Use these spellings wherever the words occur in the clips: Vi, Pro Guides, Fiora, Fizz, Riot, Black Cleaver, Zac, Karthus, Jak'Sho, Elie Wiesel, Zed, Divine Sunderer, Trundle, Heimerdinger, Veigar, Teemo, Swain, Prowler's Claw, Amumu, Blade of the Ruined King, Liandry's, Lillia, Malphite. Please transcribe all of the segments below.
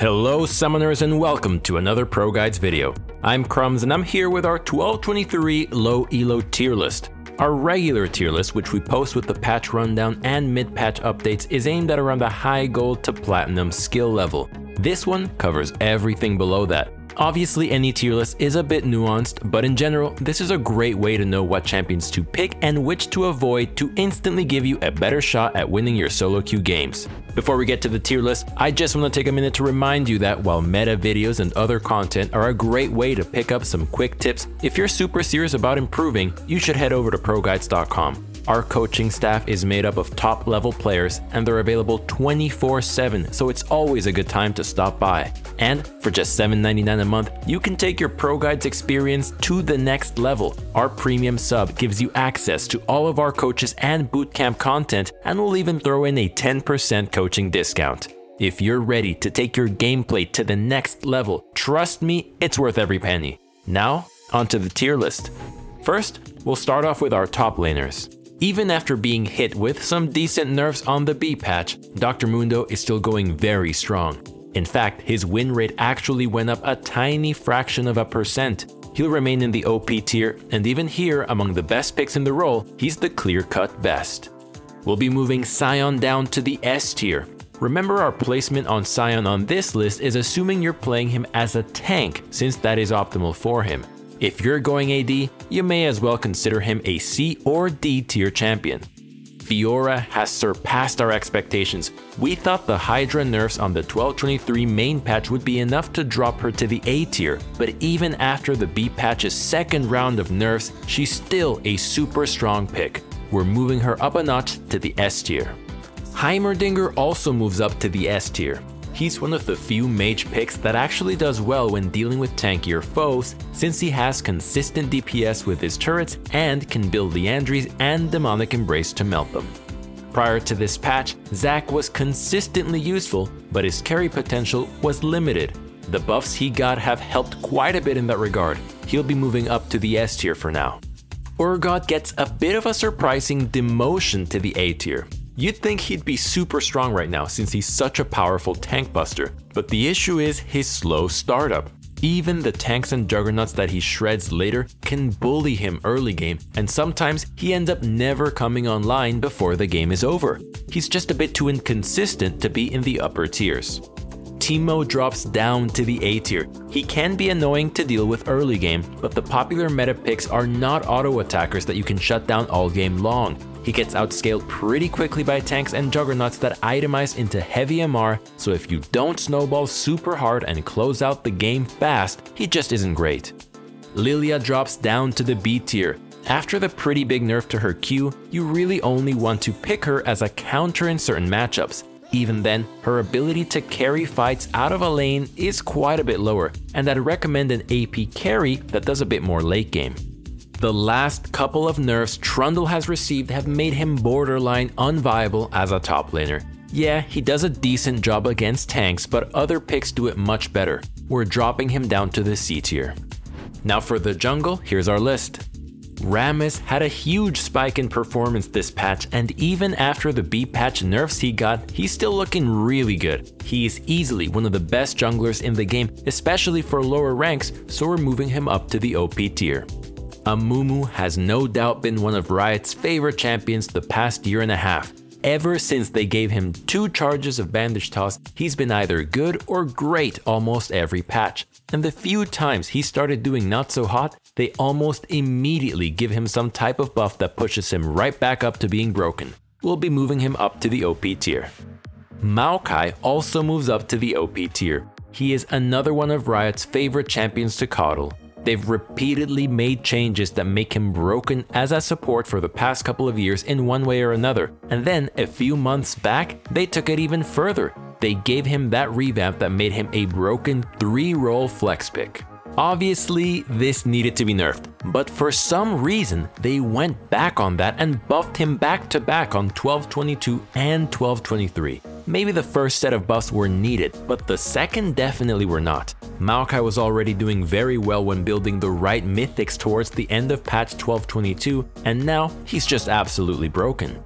Hello summoners and welcome to another Pro Guides video. I'm Crumbs and I'm here with our 1223 low elo tier list. Our regular tier list, which we post with the patch rundown and mid-patch updates, is aimed at around the high gold to platinum skill level. This one covers everything below that. Obviously any tier list is a bit nuanced, but in general this is a great way to know what champions to pick and which to avoid to instantly give you a better shot at winning your solo queue games. Before we get to the tier list, I just want to take a minute to remind you that while meta videos and other content are a great way to pick up some quick tips, if you're super serious about improving, you should head over to ProGuides.com. Our coaching staff is made up of top level players and they're available 24/7, so it's always a good time to stop by. And for just $7.99 a month, you can take your Pro Guides experience to the next level. Our premium sub gives you access to all of our coaches and bootcamp content, and we'll even throw in a 10% coaching discount. If you're ready to take your gameplay to the next level, trust me, it's worth every penny. Now, onto the tier list. First, we'll start off with our top laners. Even after being hit with some decent nerfs on the B patch, Dr. Mundo is still going very strong. In fact, his win rate actually went up a tiny fraction of a %. He'll remain in the OP tier, and even here, among the best picks in the role, he's the clear-cut best. We'll be moving Sion down to the S tier. Remember, our placement on Sion on this list is assuming you're playing him as a tank, since that is optimal for him. If you're going AD, you may as well consider him a C or D tier champion. Fiora has surpassed our expectations. We thought the Hydra nerfs on the 1223 main patch would be enough to drop her to the A tier, but even after the B patch's second round of nerfs, she's still a super strong pick. We're moving her up a notch to the S tier. Heimerdinger also moves up to the S tier. He's one of the few mage picks that actually does well when dealing with tankier foes, since he has consistent DPS with his turrets and can build Liandry's and Demonic Embrace to melt them. Prior to this patch, Zac was consistently useful, but his carry potential was limited. The buffs he got have helped quite a bit in that regard. He'll be moving up to the S tier for now. Urgot gets a bit of a surprising demotion to the A tier. You'd think he'd be super strong right now since he's such a powerful tank buster, but the issue is his slow startup. Even the tanks and juggernauts that he shreds later can bully him early game, and sometimes he ends up never coming online before the game is over. He's just a bit too inconsistent to be in the upper tiers. Teemo drops down to the A tier. He can be annoying to deal with early game, but the popular meta picks are not auto attackers that you can shut down all game long. He gets outscaled pretty quickly by tanks and juggernauts that itemize into heavy MR, so if you don't snowball super hard and close out the game fast, he just isn't great. Lillia drops down to the B tier. After the pretty big nerf to her Q, you really only want to pick her as a counter in certain matchups. Even then, her ability to carry fights out of a lane is quite a bit lower, and I'd recommend an AP carry that does a bit more late game. The last couple of nerfs Trundle has received have made him borderline unviable as a top laner. Yeah, he does a decent job against tanks, but other picks do it much better. We're dropping him down to the C tier. Now for the jungle, here's our list. Rammus had a huge spike in performance this patch, and even after the B patch nerfs he got, he's still looking really good. He is easily one of the best junglers in the game, especially for lower ranks, so we're moving him up to the OP tier. Amumu has no doubt been one of Riot's favorite champions the past year and a half. Ever since they gave him 2 charges of bandage toss, he's been either good or great almost every patch. And the few times he started doing not so hot, they almost immediately give him some type of buff that pushes him right back up to being broken. We'll be moving him up to the OP tier. Maokai also moves up to the OP tier. He is another one of Riot's favorite champions to coddle. They've repeatedly made changes that make him broken as a support for the past couple of years in one way or another, and then a few months back, they took it even further. They gave him that revamp that made him a broken 3-roll flex pick. Obviously, this needed to be nerfed, but for some reason, they went back on that and buffed him back-to-back on 1222 and 1223. Maybe the first set of buffs were needed, but the second definitely were not. Maokai was already doing very well when building the right mythics towards the end of patch 1222, and now he's just absolutely broken.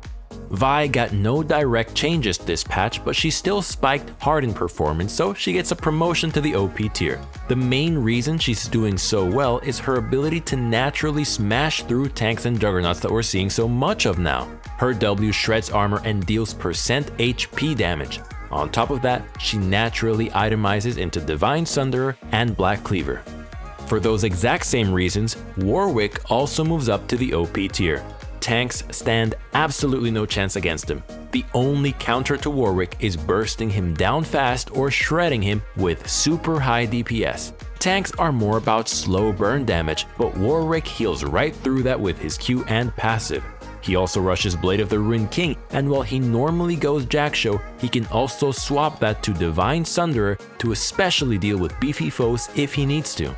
Vi got no direct changes this patch, but she still spiked hard in performance, so she gets a promotion to the OP tier. The main reason she's doing so well is her ability to naturally smash through tanks and juggernauts that we're seeing so much of now. Her W shreds armor and deals percent HP damage. On top of that, she naturally itemizes into Divine Sunderer and Black Cleaver. For those exact same reasons, Warwick also moves up to the OP tier. Tanks stand absolutely no chance against him. The only counter to Warwick is bursting him down fast or shredding him with super high DPS. Tanks are more about slow burn damage, but Warwick heals right through that with his Q and passive. He also rushes Blade of the Ruined King, and while he normally goes Jak'Sho, he can also swap that to Divine Sunderer to especially deal with beefy foes if he needs to.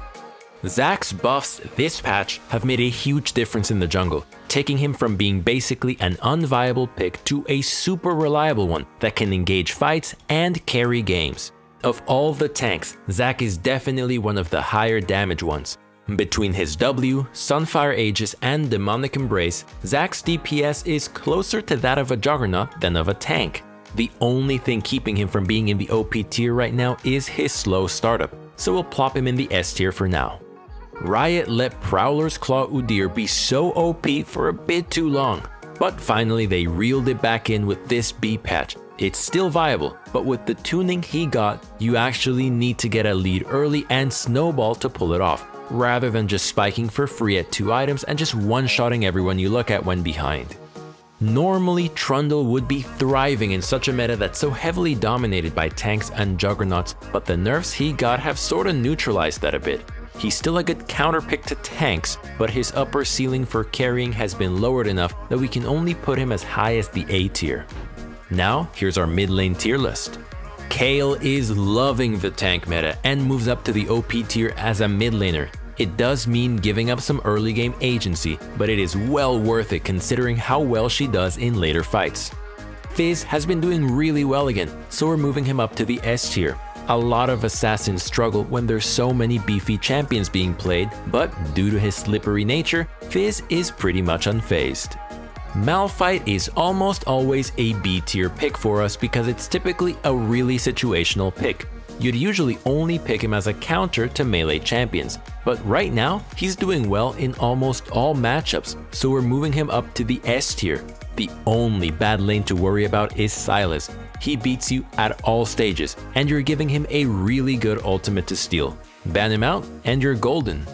Zac's buffs this patch have made a huge difference in the jungle, taking him from being basically an unviable pick to a super reliable one that can engage fights and carry games. Of all the tanks, Zac is definitely one of the higher damage ones. Between his W, Sunfire Aegis, and Demonic Embrace, Zac's DPS is closer to that of a Juggernaut than of a tank. The only thing keeping him from being in the OP tier right now is his slow startup, so we'll plop him in the S tier for now. Riot let Prowler's Claw Udyr be so OP for a bit too long, but finally they reeled it back in with this B patch. It's still viable, but with the tuning he got, you actually need to get a lead early and snowball to pull it off, rather than just spiking for free at 2 items and just one-shotting everyone you look at when behind. Normally, Trundle would be thriving in such a meta that's so heavily dominated by tanks and juggernauts, but the nerfs he got have sorta neutralized that a bit. He's still a good counter pick to tanks, but his upper ceiling for carrying has been lowered enough that we can only put him as high as the A tier. Now, here's our mid lane tier list. Kayle is loving the tank meta and moves up to the OP tier as a mid laner. It does mean giving up some early game agency, but it is well worth it considering how well she does in later fights. Fizz has been doing really well again, so we're moving him up to the S tier. A lot of assassins struggle when there's so many beefy champions being played, but due to his slippery nature, Fizz is pretty much unfazed. Malphite is almost always a B tier pick for us because it's typically a really situational pick. You'd usually only pick him as a counter to melee champions, but right now he's doing well in almost all matchups, so we're moving him up to the S tier. The only bad lane to worry about is Sylas. He beats you at all stages, and you're giving him a really good ultimate to steal. Ban him out, and you're golden.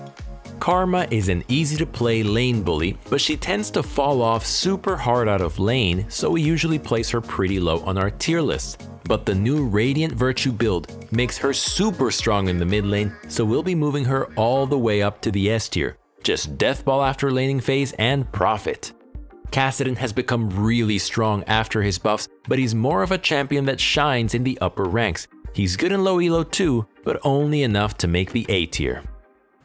Karma is an easy-to-play lane bully, but she tends to fall off super hard out of lane, so we usually place her pretty low on our tier list. But the new Radiant Virtue build makes her super strong in the mid lane, so we'll be moving her all the way up to the S tier. Just deathball after laning phase and profit. Kassadin has become really strong after his buffs, but he's more of a champion that shines in the upper ranks. He's good in low elo too, but only enough to make the A tier.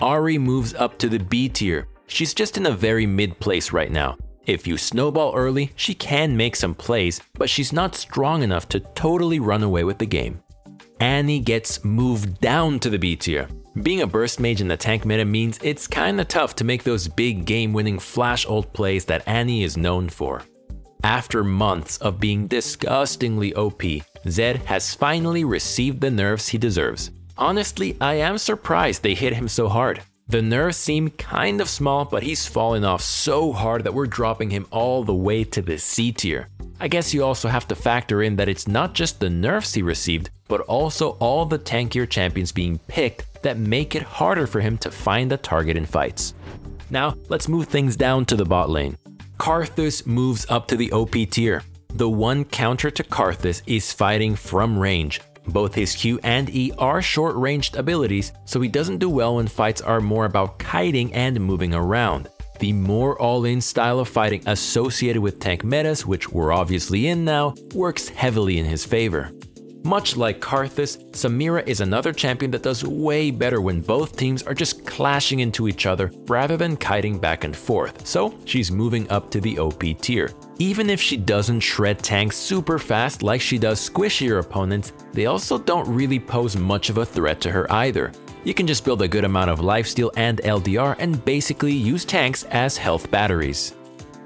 Ahri moves up to the B tier. She's just in a very mid place right now. If you snowball early, she can make some plays, but she's not strong enough to totally run away with the game. Annie gets moved down to the B tier. Being a burst mage in the tank meta means it's kinda tough to make those big game-winning flash ult plays that Annie is known for. After months of being disgustingly OP, Zed has finally received the nerfs he deserves. Honestly, I am surprised they hit him so hard. The nerfs seem kind of small, but he's fallen off so hard that we're dropping him all the way to the C tier. I guess you also have to factor in that it's not just the nerfs he received, but also all the tankier champions being picked that make it harder for him to find a target in fights. Now, let's move things down to the bot lane. Karthus moves up to the OP tier. The one counter to Karthus is fighting from range. Both his Q and E are short-ranged abilities, so he doesn't do well when fights are more about kiting and moving around. The more all-in style of fighting associated with tank metas, which we're obviously in now, works heavily in his favor. Much like Karthus, Samira is another champion that does way better when both teams are just clashing into each other rather than kiting back and forth, so she's moving up to the OP tier. Even if she doesn't shred tanks super fast like she does squishier opponents, they also don't really pose much of a threat to her either. You can just build a good amount of lifesteal and LDR and basically use tanks as health batteries.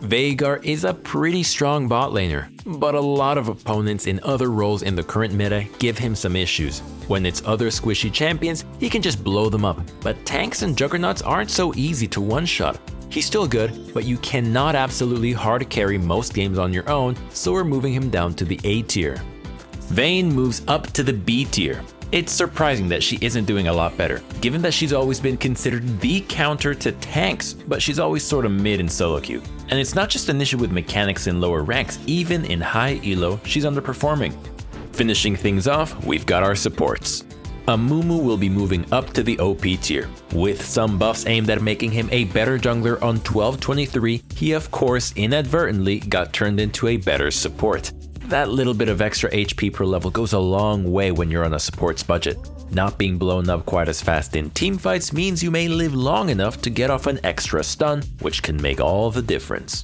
Veigar is a pretty strong bot laner, but a lot of opponents in other roles in the current meta give him some issues. When it's other squishy champions, he can just blow them up, but tanks and juggernauts aren't so easy to one-shot. He's still good, but you cannot absolutely hard carry most games on your own, so we're moving him down to the A tier. Vayne moves up to the B tier. It's surprising that she isn't doing a lot better, given that she's always been considered the counter to tanks, but she's always sort of mid in solo queue. And it's not just an issue with mechanics in lower ranks, even in high elo, she's underperforming. Finishing things off, we've got our supports. Amumu will be moving up to the OP tier. With some buffs aimed at making him a better jungler on 12/23, he of course inadvertently got turned into a better support. That little bit of extra HP per level goes a long way when you're on a support's budget. Not being blown up quite as fast in teamfights means you may live long enough to get off an extra stun, which can make all the difference.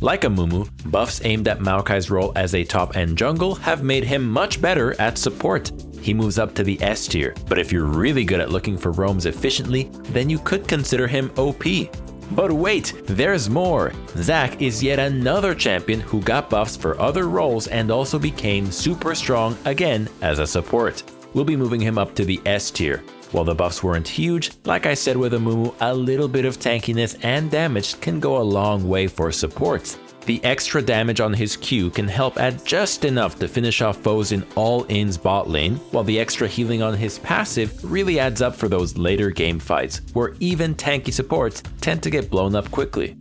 Like Amumu, buffs aimed at Maokai's role as a top-end jungle have made him much better at support. He moves up to the S tier, but if you're really good at looking for roams efficiently, then you could consider him OP. But wait, there's more! Zac is yet another champion who got buffs for other roles and also became super strong again as a support. We'll be moving him up to the S tier. While the buffs weren't huge, like I said with Amumu, a little bit of tankiness and damage can go a long way for supports. The extra damage on his Q can help add just enough to finish off foes in all ins bot lane, while the extra healing on his passive really adds up for those later game fights, where even tanky supports tend to get blown up quickly.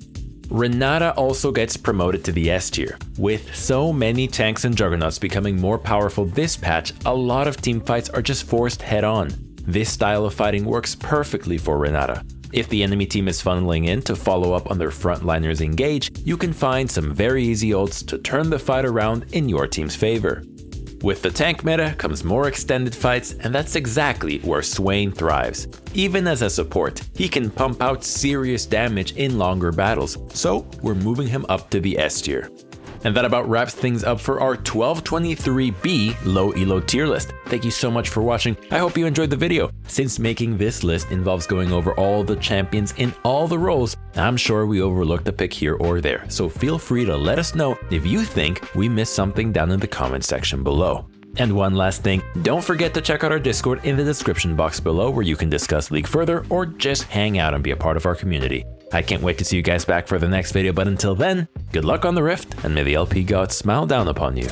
Renata also gets promoted to the S tier. With so many tanks and juggernauts becoming more powerful this patch, a lot of teamfights are just forced head on. This style of fighting works perfectly for Renata. If the enemy team is funneling in to follow up on their frontliners engage, you can find some very easy ults to turn the fight around in your team's favor. With the tank meta comes more extended fights, and that's exactly where Swain thrives. Even as a support, he can pump out serious damage in longer battles, so we're moving him up to the S tier. And that about wraps things up for our 12/23B low elo tier list. Thank you so much for watching. I hope you enjoyed the video. Since making this list involves going over all the champions in all the roles, I'm sure we overlooked a pick here or there. So feel free to let us know if you think we missed something down in the comment section below. And one last thing, don't forget to check out our Discord in the description box below where you can discuss League further or just hang out and be a part of our community. I can't wait to see you guys back for the next video, but until then, good luck on the Rift, and may the LP gods smile down upon you.